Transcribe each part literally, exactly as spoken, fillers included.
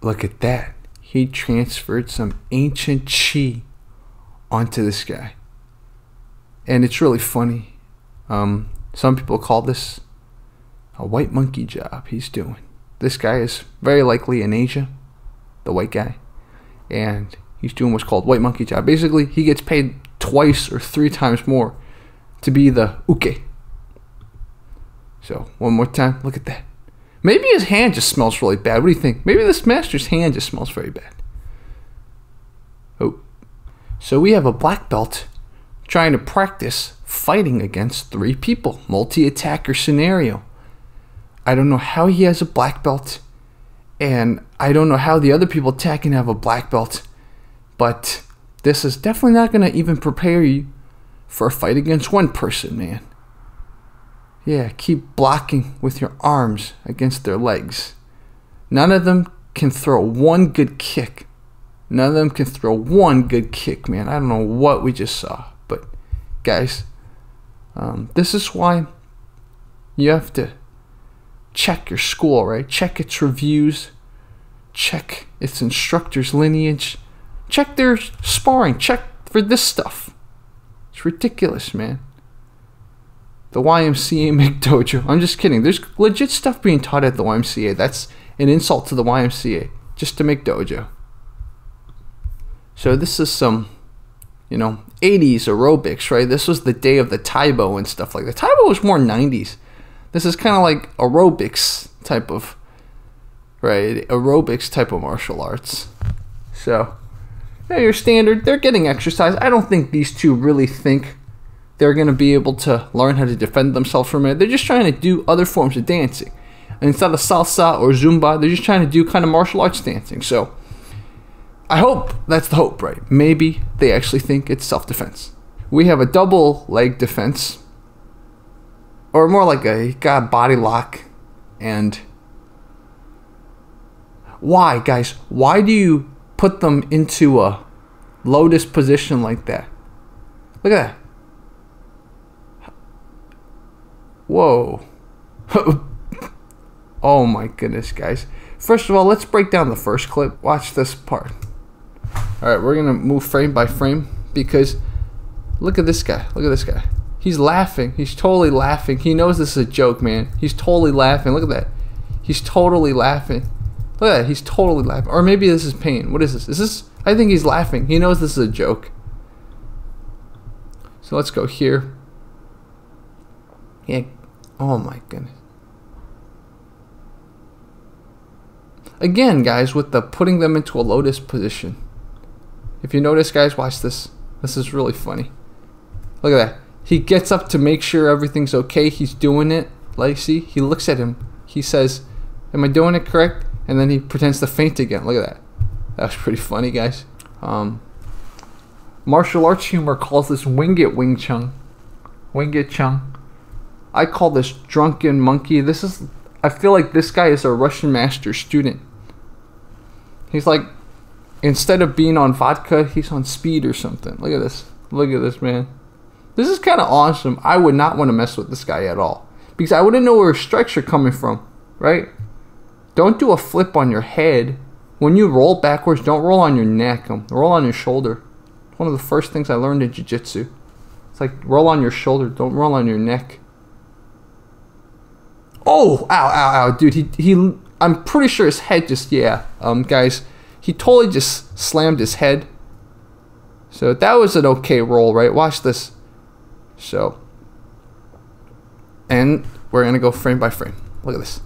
Look at that. He transferred some ancient chi onto this guy. And it's really funny. Um, some people call this a white monkey job he's doing. This guy is very likely in Asia, the white guy. And he's doing what's called white monkey job. Basically, he gets paid twice or three times more to be the uke. So, one more time. Look at that. Maybe his hand just smells really bad. What do you think? Maybe this master's hand just smells very bad. Oh. So we have a black belt trying to practice fighting against three people. Multi-attacker scenario. I don't know how he has a black belt. And I don't know how the other people attacking have a black belt. But this is definitely not going to even prepare you for a fight against one person, man. Yeah, keep blocking with your arms against their legs. None of them can throw one good kick. None of them can throw one good kick, man. I don't know what we just saw. But, guys, um, this is why you have to check your school, right? Check its reviews. Check its instructor's lineage. Check their sparring. Check for this stuff. It's ridiculous, man. The Y M C A McDojo. I'm just kidding. There's legit stuff being taught at the Y M C A. That's an insult to the Y M C A. Just to McDojo. So this is some, you know, eighties aerobics, right? This was the day of the Tae Bo and stuff like that. Tae Bo was more nineties. This is kind of like aerobics type of, right? Aerobics type of martial arts. So, yeah, your standard. They're getting exercise. I don't think these two really think they're going to be able to learn how to defend themselves from it. They're just trying to do other forms of dancing. And instead of salsa or zumba, they're just trying to do kind of martial arts dancing. So, I hope that's the hope, right? Maybe they actually think it's self-defense. We have a double leg defense. Or more like a got a body lock. And why, guys? Why do you put them into a lotus position like that? Look at that. Whoa. Oh my goodness, guys. First of all, let's break down the first clip. Watch this part. Alright, we're going to move frame by frame because look at this guy. Look at this guy. He's laughing. He's totally laughing. He knows this is a joke, man. He's totally laughing. Look at that. He's totally laughing. Look at that. He's totally laughing. Or maybe this is pain. What is this? Is this? I think he's laughing. He knows this is a joke. So let's go here. Yeah. Oh my goodness. Again, guys, with the putting them into a lotus position. If you notice, guys, watch this. This is really funny. Look at that. He gets up to make sure everything's okay. He's doing it. Like, see? He looks at him. He says, am I doing it correct? And then he pretends to faint again. Look at that. That was pretty funny, guys. Um, Martial Arts Humor calls this Wing It Wing Chun. Wing It Chun. I call this drunken monkey. This is, I feel like this guy is a Russian master student. He's like, instead of being on vodka, he's on speed or something. Look at this. Look at this, man. This is kind of awesome. I would not want to mess with this guy at all. Because I wouldn't know where strikes are coming from, right? Don't do a flip on your head. When you roll backwards, don't roll on your neck. Roll on your shoulder. It's one of the first things I learned in jiu-jitsu. It's like, roll on your shoulder. Don't roll on your neck. Oh, ow, ow, ow, dude, he, he, I'm pretty sure his head just, yeah, um, guys, he totally just slammed his head. So that was an okay roll, right? Watch this. So, and we're going to go frame by frame. Look at this.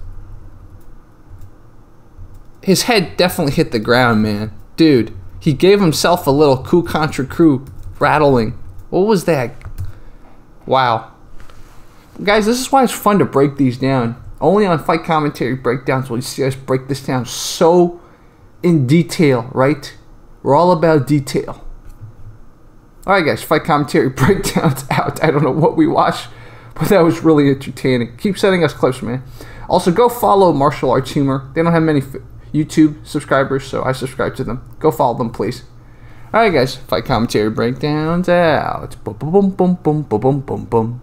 His head definitely hit the ground, man. Dude, he gave himself a little coup contrecoup rattling. What was that? Wow. Guys, this is why it's fun to break these down. Only on Fight Commentary Breakdowns will you see us break this down so in detail, right? We're all about detail. Alright guys, Fight Commentary Breakdowns out. I don't know what we watched, but that was really entertaining. Keep sending us clips, man. Also, go follow Martial Arts Humor. They don't have many YouTube subscribers, so I subscribe to them. Go follow them, please. Alright guys, Fight Commentary Breakdowns out. Boom, boom, boom, boom, boom, boom, boom, boom.